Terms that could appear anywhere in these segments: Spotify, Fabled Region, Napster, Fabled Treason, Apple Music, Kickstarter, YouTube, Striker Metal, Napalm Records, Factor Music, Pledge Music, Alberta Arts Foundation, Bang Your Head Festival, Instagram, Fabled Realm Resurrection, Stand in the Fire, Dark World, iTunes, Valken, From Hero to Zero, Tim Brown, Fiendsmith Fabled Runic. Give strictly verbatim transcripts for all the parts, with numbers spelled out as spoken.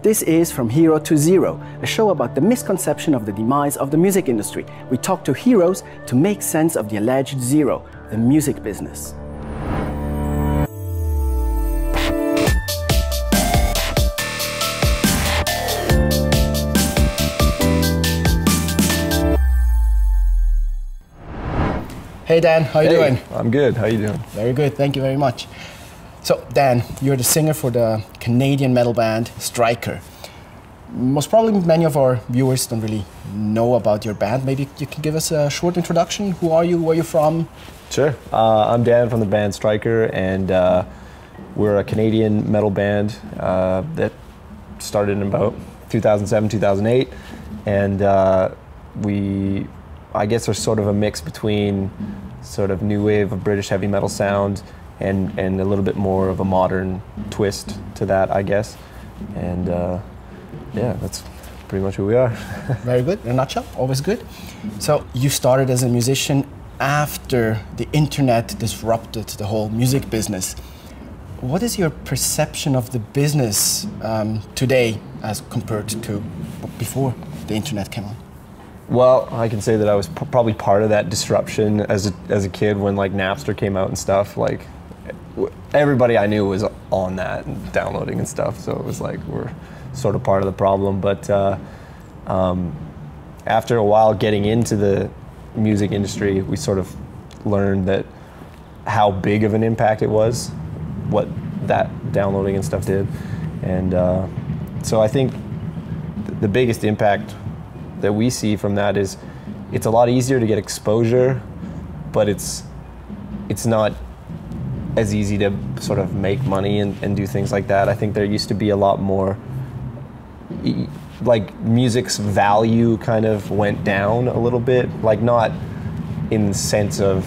This is From Hero to Zero, a show about the misconception of the demise of the music industry. We talk to heroes to make sense of the alleged zero, the music business. Hey Dan, how you hey, doing? I'm good, how you doing? Very good, thank you very much. So, Dan, you're the singer for the Canadian metal band Striker. Most probably many of our viewers don't really know about your band. Maybe you can give us a short introduction. Who are you? Where are you from? Sure. Uh, I'm Dan from the band Striker, and uh, we're a Canadian metal band uh, that started in about two thousand seven, two thousand eight. And uh, we, I guess, are sort of a mix between sort of new wave of British heavy metal sound And, and a little bit more of a modern twist to that, I guess. And uh, yeah, that's pretty much who we are. Very good, in a nutshell, always good. So you started as a musician after the internet disrupted the whole music business. What is your perception of the business um, today as compared to before the internet came on? Well, I can say that I was p probably part of that disruption as a, as a kid when like Napster came out and stuff. Like, everybody I knew was on that and downloading and stuff, so it was like we're sort of part of the problem. But uh, um, after a while getting into the music industry, we sort of learned that how big of an impact it was, what that downloading and stuff did. And uh, so I think th the biggest impact that we see from that is it's a lot easier to get exposure, but it's it's not as easy to sort of make money and, and do things like that. I think there used to be a lot more, like, music's value kind of went down a little bit, like not in the sense of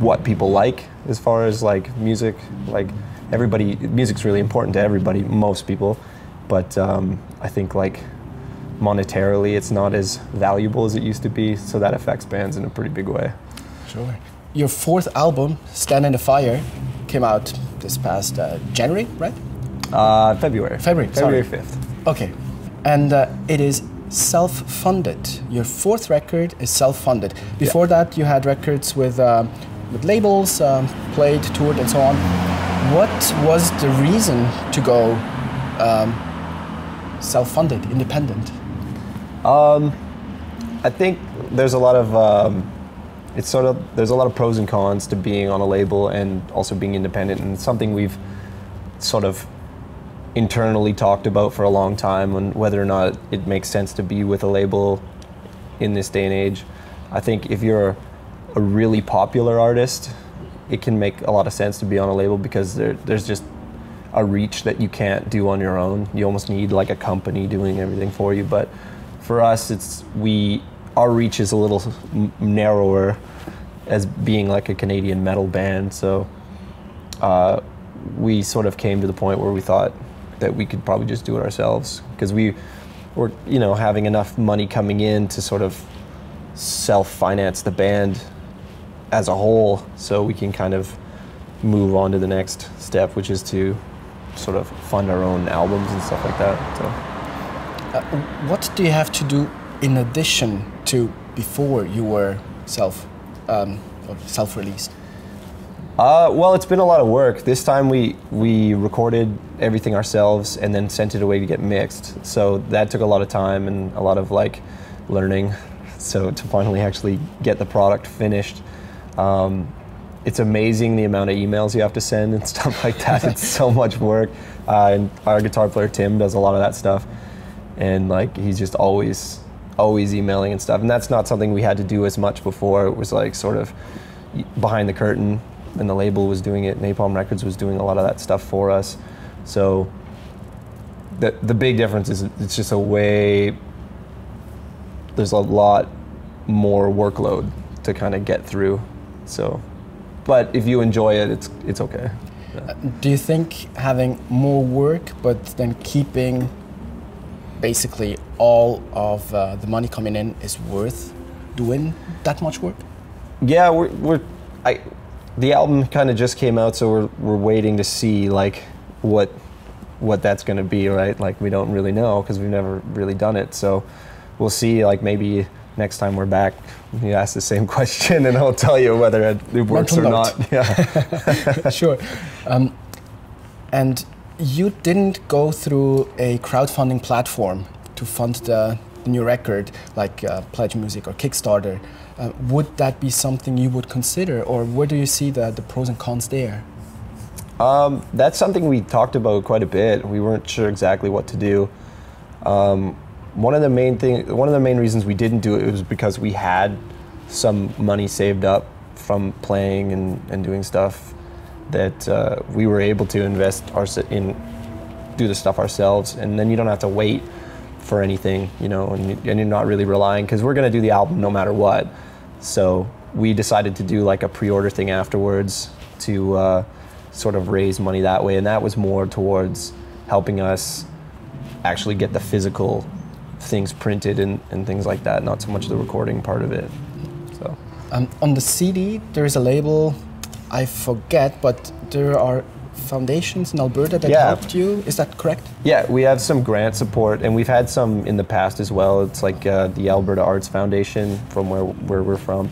what people like as far as like music, like everybody, music's really important to everybody, most people, but um, I think like monetarily it's not as valuable as it used to be, so that affects bands in a pretty big way. Sure. Your fourth album, Stand in the Fire, came out this past uh, January, right? Uh, February. February, February sorry. fifth. Okay. And uh, it is self-funded. Your fourth record is self-funded. Before yeah. that, you had records with, uh, with labels, um, played, toured, and so on. What was the reason to go um, self-funded, independent? Um, I think there's a lot of... Um, It's sort of, there's a lot of pros and cons to being on a label and also being independent, and it's something we've sort of internally talked about for a long time on whether or not it makes sense to be with a label in this day and age. I think if you're a really popular artist, it can make a lot of sense to be on a label because there, there's just a reach that you can't do on your own. You almost need like a company doing everything for you, but for us, it's, we... our reach is a little narrower as being like a Canadian metal band, so uh, we sort of came to the point where we thought that we could probably just do it ourselves because we were, you know, having enough money coming in to sort of self-finance the band as a whole, so we can kind of move on to the next step, which is to sort of fund our own albums and stuff like that. So, uh, what do you have to do in addition to before you were self, um, self-released? Uh, well, it's been a lot of work. This time we, we recorded everything ourselves and then sent it away to get mixed. So that took a lot of time and a lot of like learning. So to finally actually get the product finished. Um, it's amazing the amount of emails you have to send and stuff like that. It's so much work. Uh, and our guitar player, Tim, does a lot of that stuff. And like, he's just always, always emailing and stuff, and that's not something we had to do as much before. It was like sort of behind the curtain, and the label was doing it. Napalm Records was doing a lot of that stuff for us. So the, the big difference is it's just a way, there's a lot more workload to kind of get through. So, but if you enjoy it, it's, it's okay. Yeah. Do you think having more work, but then keeping basically all of uh, the money coming in is worth doing that much work? Yeah, we're, we're I, the album kind of just came out, so we're, we're waiting to see like what what that's going to be, right? Like, we don't really know because we've never really done it. So we'll see, like, maybe next time we're back, you ask the same question and I'll tell you whether it works Mental or note. not. Yeah. Sure. Um, and you didn't go through a crowdfunding platform to fund the new record, like uh, Pledge Music or Kickstarter. Uh, would that be something you would consider, or where do you see the, the pros and cons there? Um, that's something we talked about quite a bit. We weren't sure exactly what to do. Um, one of the main thing, one of the main reasons we didn't do it was because we had some money saved up from playing and, and doing stuff that uh, we were able to invest our, in, do the stuff ourselves, and then you don't have to wait for anything, you know, and, and you're not really relying, because we're going to do the album no matter what. So we decided to do like a pre-order thing afterwards to uh, sort of raise money that way, and that was more towards helping us actually get the physical things printed and, and things like that, not so much the recording part of it. So um, on the C D, there is a label, I forget, but there are foundations in Alberta that yeah. helped you. Is that correct? Yeah, we have some grant support, and we've had some in the past as well. It's like uh, the Alberta Arts Foundation, from where where we're from,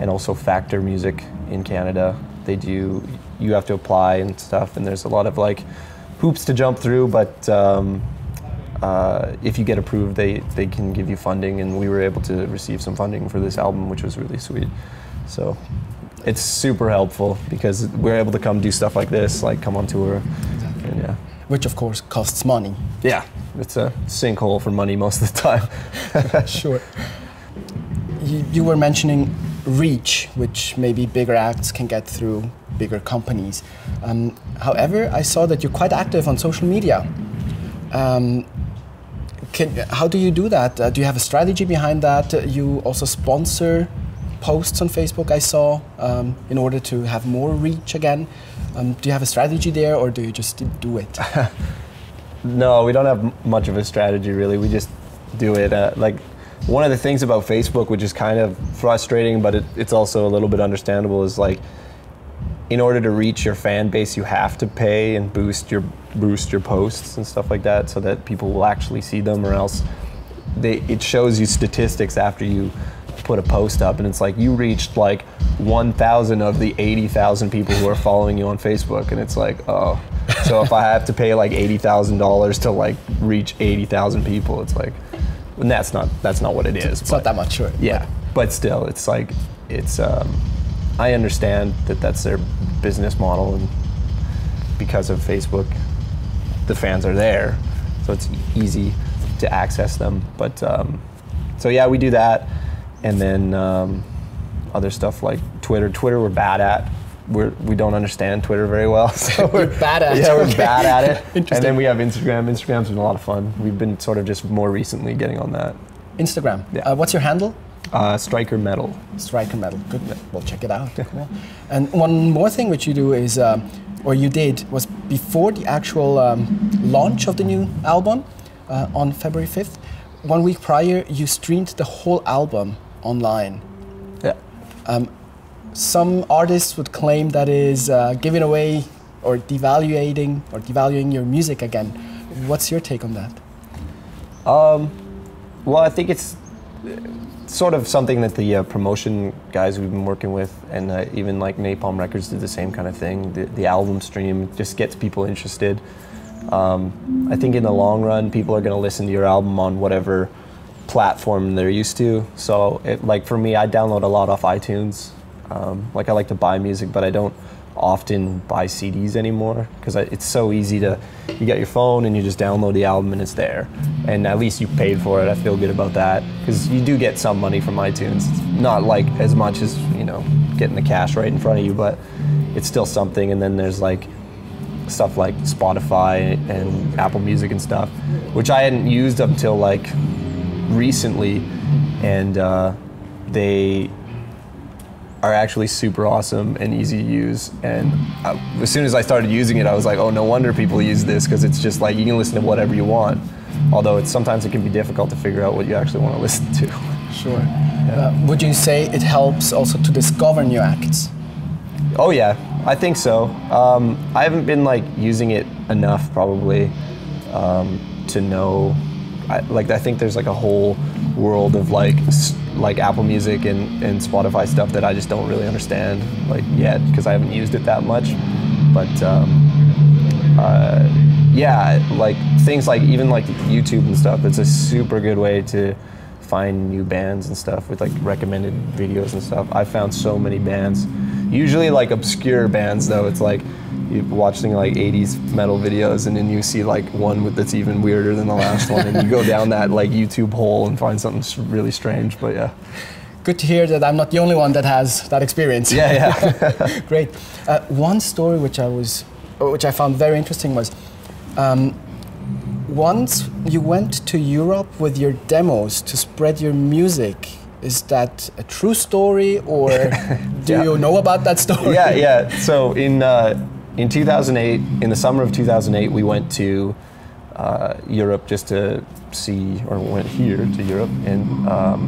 and also Factor Music in Canada. They do, you have to apply and stuff, and there's a lot of like hoops to jump through, but um, uh, if you get approved, they, they can give you funding, and we were able to receive some funding for this album, which was really sweet. So it's super helpful because we're able to come do stuff like this, like come on tour. Exactly. And yeah. Which of course costs money. Yeah, it's a sinkhole for money most of the time. Sure. You, you were mentioning reach, which maybe bigger acts can get through bigger companies. Um, however, I saw that you're quite active on social media. Um, can, how do you do that? Uh, do you have a strategy behind that? Uh, you also sponsor posts on Facebook, I saw, um, in order to have more reach again. Um, do you have a strategy there, or do you just do it? No, we don't have much of a strategy, really. We just do it. Uh, like, one of the things about Facebook, which is kind of frustrating, but it, it's also a little bit understandable, is like, in order to reach your fan base, you have to pay and boost your boost your posts and stuff like that, so that people will actually see them, or else they, it shows you statistics after you put a post up, and it's like, you reached like one thousand of the eighty thousand people who are following you on Facebook, and it's like, oh. So if I have to pay like eighty thousand dollars to like reach eighty thousand people, it's like, and that's not that's not what it is. It's but, not that much, sure. Yeah, but, but still, it's like, it's, um, I understand that that's their business model, and because of Facebook, the fans are there, so it's easy to access them. But, um, so yeah, we do that. And then um, other stuff like Twitter. Twitter we're bad at. We're, we don't understand Twitter very well. So we're bad at it. Yeah, we're okay. bad at it. Interesting. And then we have Instagram. Instagram's been a lot of fun. We've been sort of just more recently getting on that. Instagram. Yeah. Uh, what's your handle? Uh, Striker Metal. Striker Metal. Good. We'll check it out. Cool. And one more thing which you do is, uh, or you did, was before the actual um, launch of the new album uh, on February fifth, one week prior, you streamed the whole album online. Yeah. Um, some artists would claim that is uh, giving away or devaluating or devaluing your music again. What's your take on that? Um, well, I think it's sort of something that the uh, promotion guys we've been working with, and uh, even like Napalm Records did the same kind of thing. The, the album stream just gets people interested. Um, I think in the long run, people are going to listen to your album on whatever platform they're used to. So it, like for me, I download a lot off iTunes. Um, like I like to buy music, but I don't often buy C Ds anymore because it's so easy to, you get your phone and you just download the album and it's there. And at least you paid for it. I feel good about that because you do get some money from iTunes. It's not like as much as, you know, getting the cash right in front of you, but it's still something. And then there's like stuff like Spotify and Apple Music and stuff, which I hadn't used up until like recently, and uh, they are actually super awesome and easy to use, and I, as soon as I started using it, I was like, oh, no wonder people use this, because it's just like you can listen to whatever you want, although it's, sometimes it can be difficult to figure out what you actually want to listen to. Sure. Yeah. Uh, would you say it helps also to discover new acts? Oh yeah. I think so. Um, I haven't been like using it enough probably um, to know. I, like I think there's like a whole world of like like Apple Music and, and Spotify stuff that I just don't really understand like yet because I haven't used it that much. But um, uh, yeah, like things like even like YouTube and stuff. It's a super good way to find new bands and stuff with like recommended videos and stuff. I found so many bands, usually like obscure bands though. It's like you're watching like eighties metal videos and then you see like one with that's even weirder than the last one, and you go down that like YouTube hole and find something really strange. But yeah, good to hear that I'm not the only one that has that experience. Yeah, yeah. Great. Uh, one story which I was, which I found very interesting was. Um, Once you went to Europe with your demos to spread your music, is that a true story or do yeah. you know about that story? Yeah, yeah. So in uh, in two thousand eight, in the summer of two thousand eight, we went to uh, Europe just to see, or went here to Europe and um,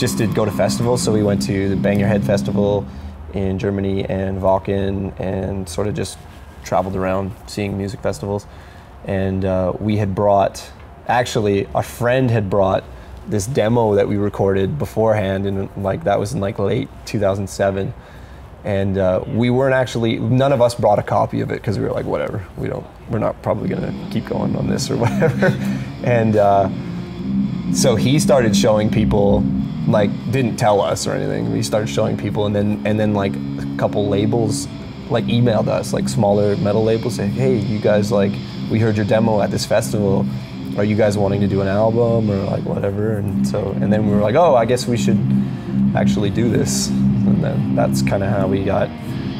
just to go to festivals. So we went to the Bang Your Head Festival in Germany and Valken, and sort of just traveled around seeing music festivals. And uh, we had brought, actually, our friend had brought this demo that we recorded beforehand, and like that was in like late two thousand seven. And uh, we weren't actually, none of us brought a copy of it because we were like, whatever, we don't, we're not probably gonna keep going on this or whatever. And uh, so he started showing people, like didn't tell us or anything. We started showing people, and then and then like a couple labels like emailed us, like smaller metal labels saying, hey, you guys like. We heard your demo at this festival. Are you guys wanting to do an album or like whatever? And so, and then we were like, oh, I guess we should actually do this. And then that's kind of how we got.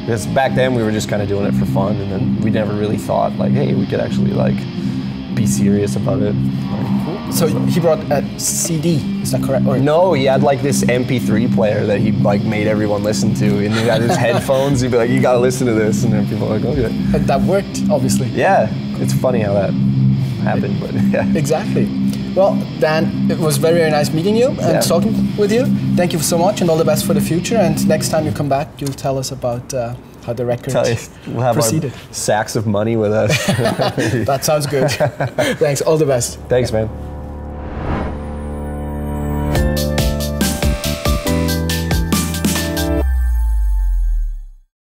Because back then we were just kind of doing it for fun, and then we never really thought like, hey, we could actually like be serious about it. Like, so, so he brought a C D, is that correct? Or no, he had like this M P three player that he like made everyone listen to, and he had his headphones. He'd be like, you gotta listen to this, and then people were like, okay. And that worked, obviously. Yeah. It's funny how that happened, but yeah. Exactly. Well, Dan, it was very, very nice meeting you and yeah. talking with you. Thank you so much, and all the best for the future. And next time you come back, you'll tell us about uh, how the record we'll have proceeded. Our sacks of money with us. That sounds good. Thanks. All the best. Thanks, man.